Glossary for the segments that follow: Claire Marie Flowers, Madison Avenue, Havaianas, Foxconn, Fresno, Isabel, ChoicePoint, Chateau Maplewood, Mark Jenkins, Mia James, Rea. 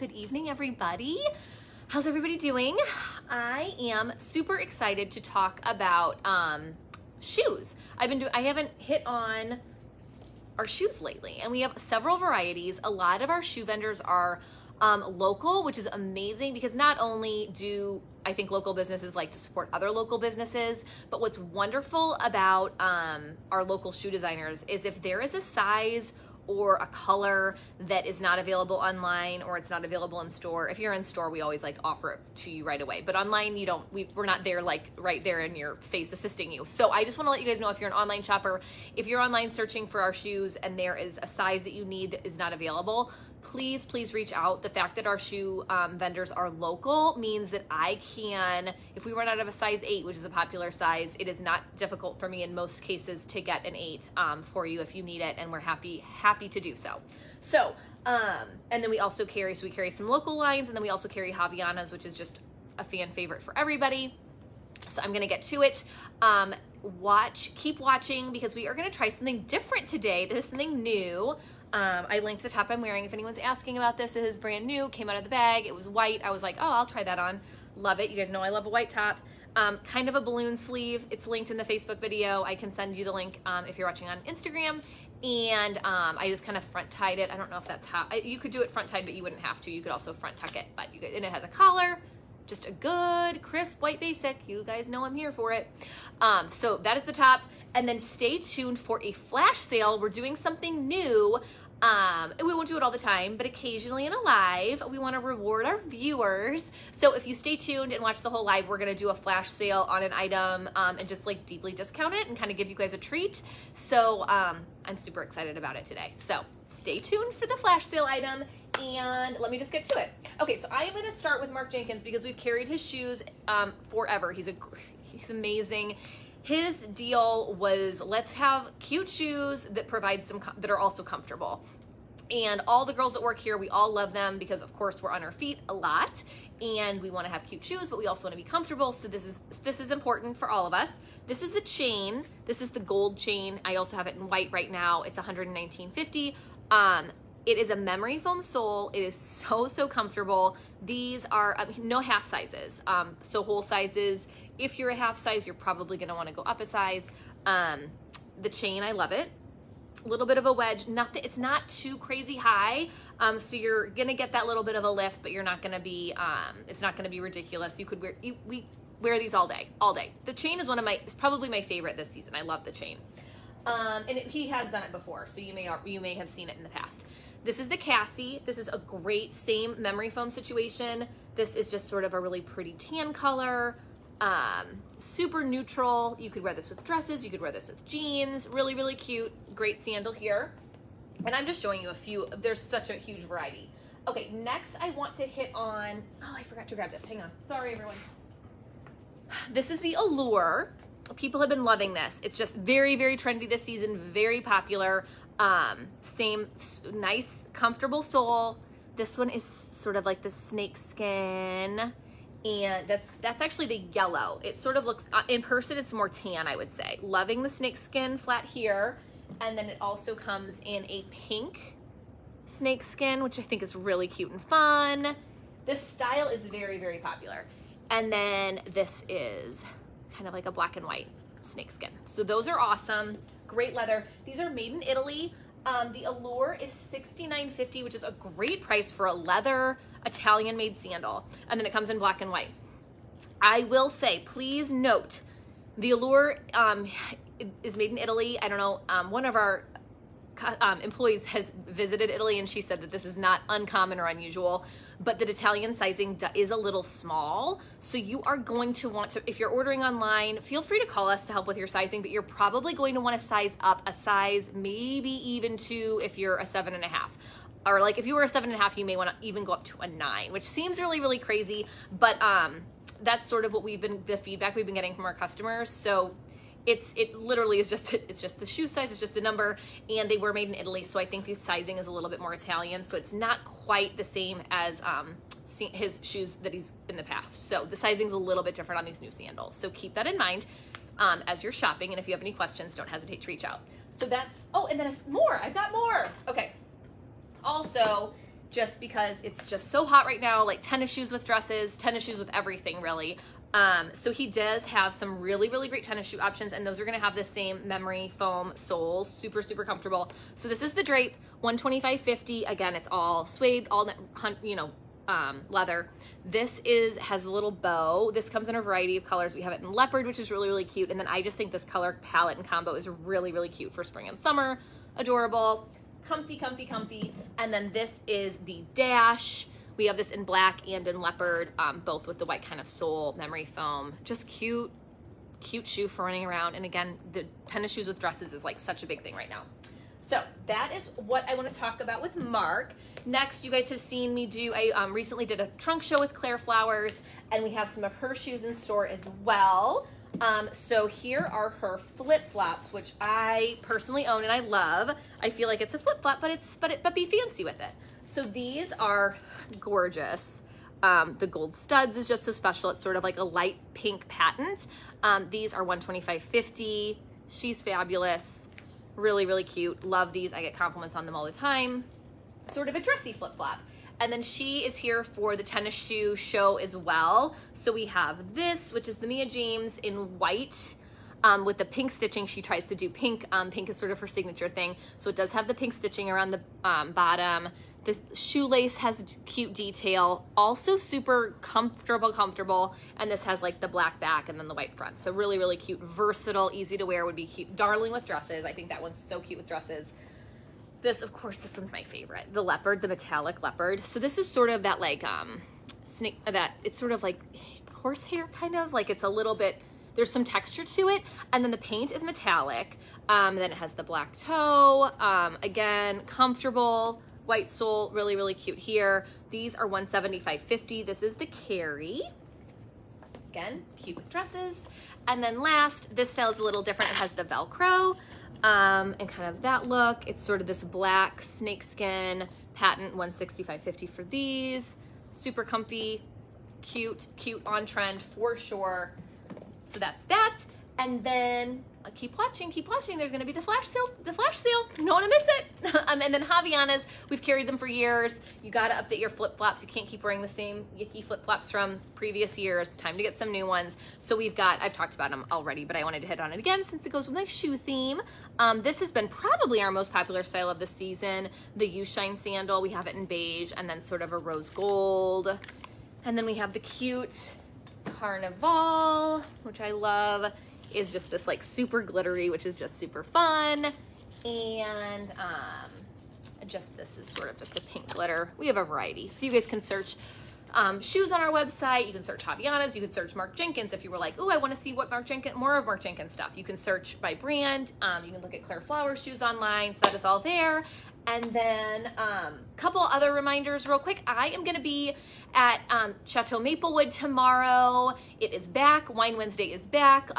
Good evening, everybody. How's everybody doing? I am super excited to talk about shoes. I haven't hit on our shoes lately, and we have several varieties. A lot of our shoe vendors are local, which is amazing because not only do I think local businesses like to support other local businesses, but what's wonderful about our local shoe designers is if there is a size or a color that is not available online or it's not available in store. If you're in store, we always like offer it to you right away, but online you don't, we're not there like right there in your face assisting you. So I just wanna let you guys know if you're an online shopper, if you're online searching for our shoes and there is a size that you need that is not available, please, please reach out. The fact that our shoe vendors are local means that I can, if we run out of a size 8, which is a popular size, it is not difficult for me in most cases to get an 8 for you if you need it, and we're happy to do so. So, and then we also carry, so we carry some local lines, and then we also carry Havaianas, which is just a fan favorite for everybody. So I'm gonna get to it. Keep watching because we are gonna try something different today. This is something new. I linked the top I'm wearing. If anyone's asking about this, it is brand new, came out of the bag. It was white. I was like, oh, I'll try that on. Love it. You guys know I love a white top. Kind of a balloon sleeve. It's linked in the Facebook video. I can send you the link if you're watching on Instagram. And I just kind of front tied it. I don't know if that's how, you could do it front tied, but you wouldn't have to. You could also front tuck it, but you could, and it has a collar. Just a good, crisp, white basic. You guys know I'm here for it. So that is the top. And then stay tuned for a flash sale. We're doing something new. And we won't do it all the time, but occasionally in a live, we want to reward our viewers. So if you stay tuned and watch the whole live, we're going to do a flash sale on an item and just like deeply discount it and kind of give you guys a treat. So I'm super excited about it today. So stay tuned for the flash sale item. And let me just get to it. Okay, so I am going to start with Mark Jenkins because we've carried his shoes forever. He's amazing. His deal was let's have cute shoes that provide some that are also comfortable. And all the girls that work here, we all love them because of course we're on our feet a lot and we want to have cute shoes, but we also want to be comfortable. So this is important for all of us. This is the chain. This is the gold chain. I also have it in white right now. It's $119.50. It is a memory foam sole. It is so, so comfortable. These are no half sizes. So whole sizes. If you're a half size, you're probably gonna wanna go up a size. The chain, I love it. A little bit of a wedge, nothing, it's not too crazy high. So you're gonna get that little bit of a lift, but you're not gonna be, it's not gonna be ridiculous. You could wear, we wear these all day. The chain is one of my, it's probably my favorite this season. I love the chain. And he has done it before, so you may have seen it in the past. This is the Cassie. This is a great same memory foam situation. This is just sort of a really pretty tan color. Super neutral. You could wear this with dresses. You could wear this with jeans. Really, really cute. Great sandal here. And I'm just showing you a few. There's such a huge variety. Okay, next I want to hit on, oh, I forgot to grab this. Hang on. Sorry, everyone. This is the Allure. People have been loving this. It's just very, very trendy this season. Very popular. Same nice, comfortable sole. This one is sort of like the snake skin. And that's actually the yellow. It sort of looks, in person, it's more tan, I would say. Loving the snakeskin flat here. And then it also comes in a pink snakeskin, which I think is really cute and fun. This style is very, very popular. And then this is kind of like a black and white snakeskin. So those are awesome. Great leather. These are made in Italy. The Allure is $69.50, which is a great price for a leather Italian made sandal, and then it comes in black and white. I will say, please note, the Allure is made in Italy. I don't know, one of our employees has visited Italy and she said that this is not uncommon or unusual, but that Italian sizing is a little small. So you are going to want to, if you're ordering online, feel free to call us to help with your sizing, but you're probably going to want to size up a size, maybe even 2 if you're a 7.5. Or like if you were a 7.5, you may want to even go up to a 9, which seems really, really crazy. But that's sort of what the feedback we've been getting from our customers. So it literally is just, it's just the shoe size. It's just a number, and they were made in Italy. So I think the sizing is a little bit more Italian. So it's not quite the same as his shoes that he's in the past. So the sizing's a little bit different on these new sandals. So keep that in mind as you're shopping. And if you have any questions, don't hesitate to reach out. So that's, oh, and then more, I've got more. Okay. Also, just because it's just so hot right now, like tennis shoes with dresses, tennis shoes with everything really. So he does have some really, really great tennis shoe options, and those are going to have the same memory foam soles, super, super comfortable. So this is the drape, $125.50. Again, it's all suede, all, you know, leather. This has a little bow. This comes in a variety of colors. We have it in leopard, which is really, really cute. And then I just think this color palette and combo is really, really cute for spring and summer. Adorable, comfy, comfy, comfy. And then this is the dash. We have this in black and in leopard, both with the white kind of sole, memory foam. Just cute, cute shoe for running around. And again, the tennis shoes with dresses is like such a big thing right now. So that is what I want to talk about with Mark. Next, you guys have seen me do, I recently did a trunk show with Claire Flowers, and we have some of her shoes in store as well. So here are her flip-flops, which I personally own and I love. I feel like it's a flip-flop, but be fancy with it. So these are gorgeous. The gold studs is just so special. It's sort of like a light pink patent. These are $125.50. She's fabulous. Really, really cute. Love these. I get compliments on them all the time. Sort of a dressy flip-flop. And then she is here for the tennis shoe show as well. So we have this, which is the Mia James in white with the pink stitching. She tries to do pink. Pink is sort of her signature thing. So it does have the pink stitching around the bottom. The shoelace has cute detail. Also super comfortable, comfortable. And this has like the black back and then the white front. So really, really cute, versatile, easy to wear, would be cute. Darling with dresses. I think that one's so cute with dresses. This, of course, this one's my favorite. The leopard, the metallic leopard. So this is sort of that like snake, that it's sort of like horsehair kind of, like it's a little bit, there's some texture to it. And then the paint is metallic. Then it has the black toe. Again, comfortable, white sole, really, really cute here. These are $175.50. This is the Carrie. Again, cute with dresses. And then last, this style is a little different. It has the Velcro. And kind of that look. It's sort of this black snakeskin patent, $165.50 for these. Super comfy, cute, cute, on trend for sure. So that's that. And then keep watching, keep watching. There's going to be the flash sale, You don't want to miss it. And then Havaianas, we've carried them for years. You got to update your flip-flops. You can't keep wearing the same yucky flip-flops from previous years. Time to get some new ones. So we've got, I've talked about them already, but I wanted to hit on it again since it goes with my shoe theme. This has been probably our most popular style of the season. The You Shine sandal, we have it in beige and then sort of a rose gold. And then we have the cute Carnival, which I love. Is just this like super glittery, which is just super fun. And just this is sort of just a pink glitter. We have a variety. So you guys can search shoes on our website. You can search Havaianas. You can search Mark Jenkins. If you were like, oh, I want to see what Mark Jenkins, more of Mark Jenkins stuff. You can search by brand. You can look at Claire Flowers shoes online. So that is all there. And then couple other reminders real quick. I am going to be at Chateau Maplewood tomorrow. It is back. Wine Wednesday is back.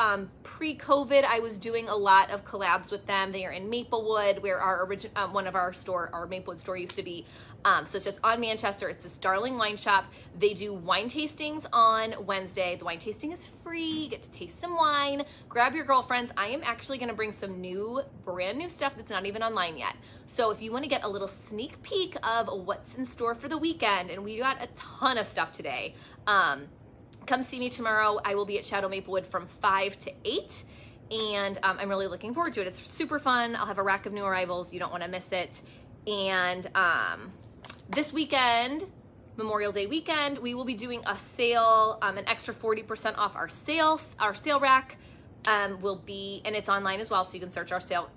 Pre-COVID, I was doing a lot of collabs with them. They are in Maplewood, where our one of our store, our Maplewood store used to be. So it's just on Manchester. It's this darling wine shop. They do wine tastings on Wednesday. The wine tasting is free. You get to taste some wine. Grab your girlfriends. I am actually going to bring some new, brand new stuff that's not even online yet. So if you want to get a little sneak peek of what's in store for the weekend, and we got a ton of stuff today, come see me tomorrow. I will be at Chateau Maplewood from 5 to 8, and I'm really looking forward to it. It's super fun. I'll have a rack of new arrivals. You don't want to miss it. And this weekend, Memorial Day weekend, we will be doing a sale, an extra 40% off our sales. Our sale rack will be, and it's online as well, so you can search our sale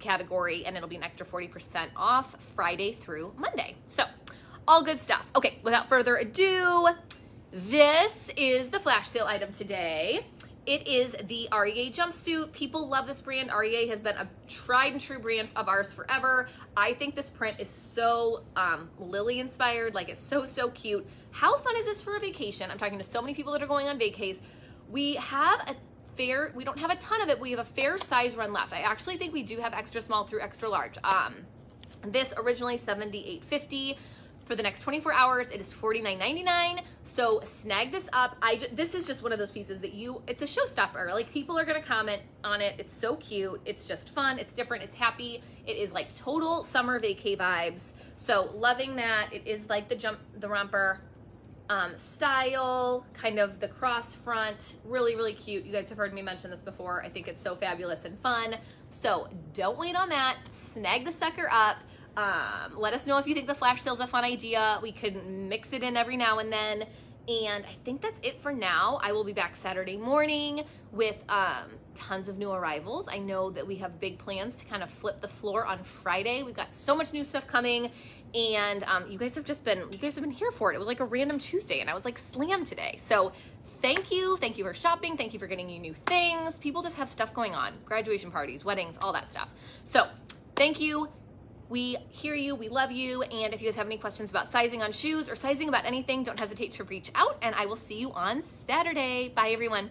category, and it'll be an extra 40% off Friday through Monday. So all good stuff. Okay, without further ado, this is the flash sale item today. It is the Rea jumpsuit. People love this brand. Rea has been a tried and true brand of ours forever. I think this print is so lily inspired. Like, it's so, so cute. How fun is this for a vacation? I'm talking to so many people that are going on vacays. We have a fair, we don't have a ton of it. We have a fair size run left. I actually think we do have extra small through extra large. This originally $78.50. for the next 24 hours. It is $49.99, so snag this up. This is just one of those pieces that it's a showstopper. Like, people are gonna comment on it. It's so cute. It's just fun. It's different. It's happy. It is like total summer vacay vibes. So loving that. It is like the romper style, kind of the cross front, really, really cute. You guys have heard me mention this before. I think it's so fabulous and fun. So don't wait on that. Snag the sucker up. Let us know if you think the flash sale's a fun idea. We could mix it in every now and then. And I think that's it for now. I will be back Saturday morning with tons of new arrivals. I know that we have big plans to kind of flip the floor on Friday. We've got so much new stuff coming, and you guys have been here for it. It was like a random Tuesday, and I was like slammed today. So thank you for shopping, thank you for getting you new things. People just have stuff going on, graduation parties, weddings, all that stuff. So thank you. We hear you, we love you, and if you guys have any questions about sizing on shoes or sizing about anything, don't hesitate to reach out, and I will see you on Saturday. Bye, everyone.